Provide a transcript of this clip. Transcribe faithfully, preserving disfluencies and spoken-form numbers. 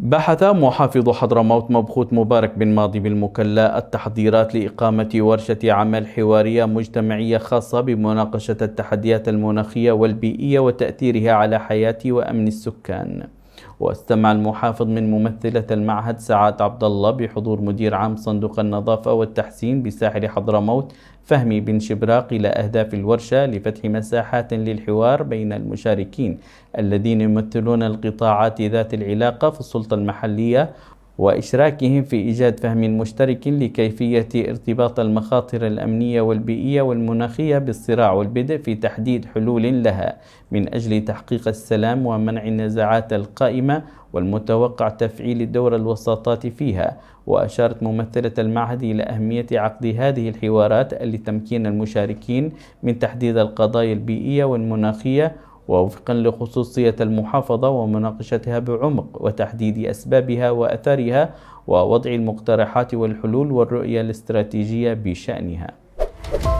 بحث محافظ حضرموت مبخوت مبارك بن ماضي بالمكلا التحضيرات لإقامة ورشة عمل حوارية مجتمعية خاصة بمناقشة التحديات المناخية والبيئية وتأثيرها على حياة وأمن السكان. واستمع المحافظ من ممثلة المعهد سعاد عبدالله بحضور مدير عام صندوق النظافة والتحسين بساحل حضرموت فهمي بن شبراق إلى أهداف الورشة لفتح مساحات للحوار بين المشاركين الذين يمثلون القطاعات ذات العلاقة في السلطة المحلية وإشراكهم في إيجاد فهم مشترك لكيفية ارتباط المخاطر الأمنية والبيئية والمناخية بالصراع والبدء في تحديد حلول لها من أجل تحقيق السلام ومنع النزاعات القائمة والمتوقع تفعيل دور الوساطات فيها. وأشارت ممثلة المعهد إلى أهمية عقد هذه الحوارات لتمكين المشاركين من تحديد القضايا البيئية والمناخية ووفقا لخصوصية المحافظة ومناقشتها بعمق وتحديد أسبابها وأثرها ووضع المقترحات والحلول والرؤية الاستراتيجية بشأنها.